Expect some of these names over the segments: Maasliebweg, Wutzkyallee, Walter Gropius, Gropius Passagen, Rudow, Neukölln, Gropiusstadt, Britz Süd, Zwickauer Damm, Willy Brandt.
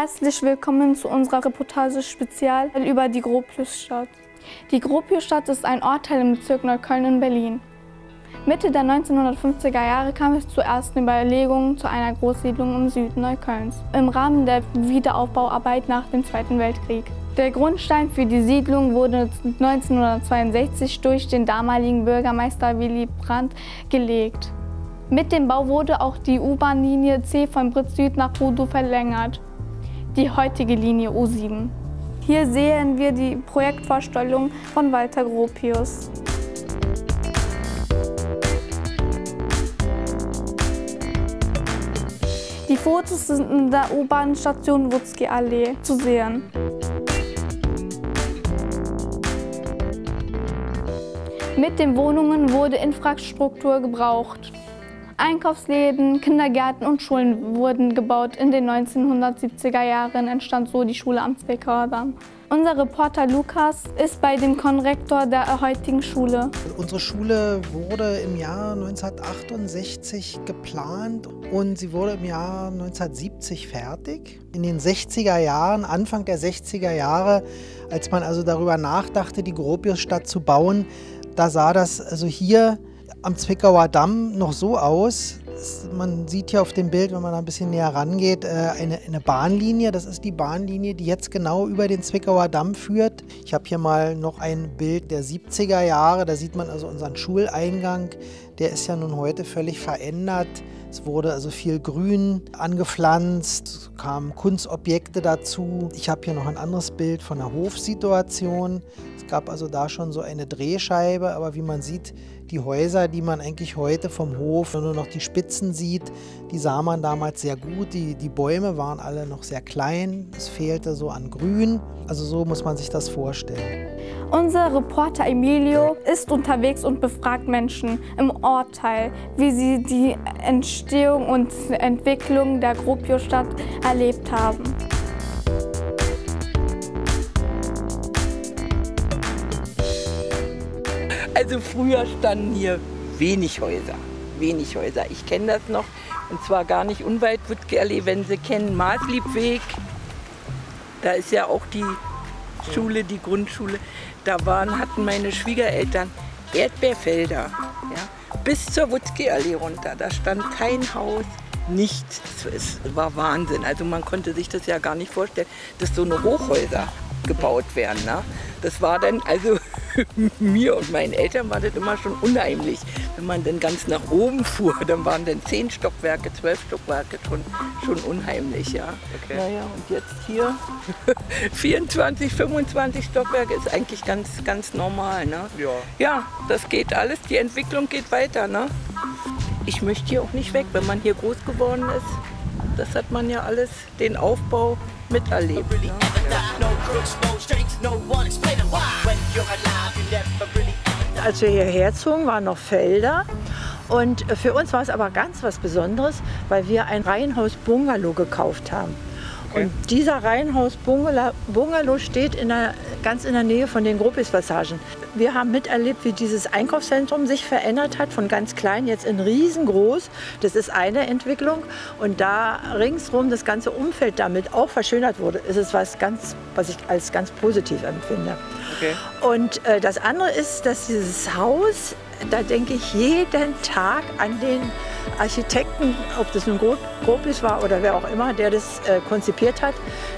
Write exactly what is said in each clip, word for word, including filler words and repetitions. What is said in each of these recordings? Herzlich willkommen zu unserer Reportage-Spezial über die Gropiusstadt. Die Gropiusstadt ist ein Ortteil im Bezirk Neukölln in Berlin. Mitte der neunzehnhundertfünfziger Jahre kam es zu ersten Überlegungen zu einer Großsiedlung im Süden Neuköllns im Rahmen der Wiederaufbauarbeit nach dem Zweiten Weltkrieg. Der Grundstein für die Siedlung wurde neunzehnhundertzweiundsechzig durch den damaligen Bürgermeister Willy Brandt gelegt. Mit dem Bau wurde auch die U-Bahn-Linie C von Britz Süd nach Rudow verlängert, die heutige Linie U sieben. Hier sehen wir die Projektvorstellung von Walter Gropius. Die Fotos sind in der U-Bahn-Station Wutzkyallee zu sehen. Mit den Wohnungen wurde Infrastruktur gebraucht. Einkaufsläden, Kindergärten und Schulen wurden gebaut. In den neunzehnhundertsiebziger Jahren entstand so die Schule am Zwickauer Damm. Unser Reporter Lukas ist bei dem Konrektor der heutigen Schule. Unsere Schule wurde im Jahr neunzehnhundertachtundsechzig geplant und sie wurde im Jahr neunzehnhundertsiebzig fertig. In den sechziger Jahren, Anfang der sechziger Jahre, als man also darüber nachdachte, die Gropiusstadt zu bauen, da sah das also hier am Zwickauer Damm noch so aus. Man sieht hier auf dem Bild, wenn man da ein bisschen näher rangeht, eine, eine Bahnlinie. Das ist die Bahnlinie, die jetzt genau über den Zwickauer Damm führt. Ich habe hier mal noch ein Bild der siebziger Jahre. Da sieht man also unseren Schuleingang. Der ist ja nun heute völlig verändert. Es wurde also viel Grün angepflanzt, kamen Kunstobjekte dazu. Ich habe hier noch ein anderes Bild von der Hofsituation. Es gab also da schon so eine Drehscheibe, aber wie man sieht, die Häuser, die man eigentlich heute vom Hof nur noch die Spitzen sieht, die sah man damals sehr gut. Die, die Bäume waren alle noch sehr klein, es fehlte so an Grün. Also so muss man sich das vorstellen. Unser Reporter Emilio ist unterwegs und befragt Menschen im Ortsteil, wie sie die Entstehung und Entwicklung der Gropiusstadt erlebt haben. Also früher standen hier wenig Häuser, wenig Häuser. Ich kenne das noch, und zwar gar nicht unweit Wutzkyallee, wenn Sie kennen, Maasliebweg. Da ist ja auch die Schule, die Grundschule. Da waren, hatten meine Schwiegereltern Erdbeerfelder, ja, bis zur Wutzkyallee runter. Da stand kein Haus, nichts. Es war Wahnsinn. Also man konnte sich das ja gar nicht vorstellen, dass so eine Hochhäuser gebaut werden. Ne? Das war dann, also mir und meinen Eltern war das immer schon unheimlich. Wenn man dann ganz nach oben fuhr, dann waren dann zehn Stockwerke, zwölf Stockwerke schon, schon unheimlich. Ja. Okay. Naja, und jetzt hier vierundzwanzig, fünfundzwanzig Stockwerke ist eigentlich ganz, ganz normal. Ne? Ja. Ja, das geht alles, die Entwicklung geht weiter. Ne? Ich möchte hier auch nicht weg, wenn man hier groß geworden ist. Das hat man ja alles, den Aufbau miterlebt. Ne? Als wir hierher zogen, waren noch Felder, und für uns war es aber ganz was Besonderes, weil wir ein Reihenhaus-Bungalow gekauft haben. Okay. Und dieser Reihenhaus-Bungalow steht in der, ganz in der Nähe von den Gropius Passagen. Wir haben miterlebt, wie dieses Einkaufszentrum sich verändert hat, von ganz klein jetzt in riesengroß. Das ist eine Entwicklung. Und da ringsherum das ganze Umfeld damit auch verschönert wurde, ist es was ganz, was ich als ganz positiv empfinde. Okay. Und äh, das andere ist, dass dieses Haus, da denke ich jeden Tag an den Architekten, ob das nun Gropius war oder wer auch immer, der das äh, konzipiert hat.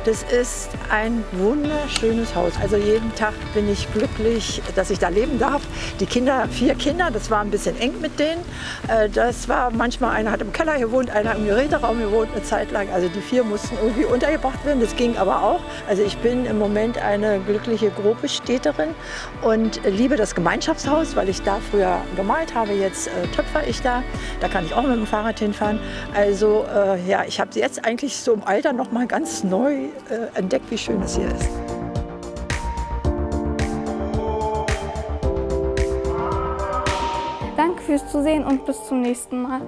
Das ist ein wunderschönes Haus. Also jeden Tag bin ich glücklich, dass ich da leben darf. Die Kinder, vier Kinder, das war ein bisschen eng mit denen. Äh, das war manchmal, einer hat im Keller gewohnt, einer im Geräteraum gewohnt eine Zeit lang. Also die vier mussten irgendwie untergebracht werden, das ging aber auch. Also ich bin im Moment eine glückliche Gropiusstädterin und liebe das Gemeinschaftshaus, weil ich da früher gemalt habe. Jetzt äh, töpfer ich da, da kann ich auch mit dem Fahrrad hinfahren. Also äh, ja, ich habe jetzt eigentlich so im Alter noch mal ganz neu äh, entdeckt, wie schön es hier ist. Danke fürs Zusehen und bis zum nächsten Mal.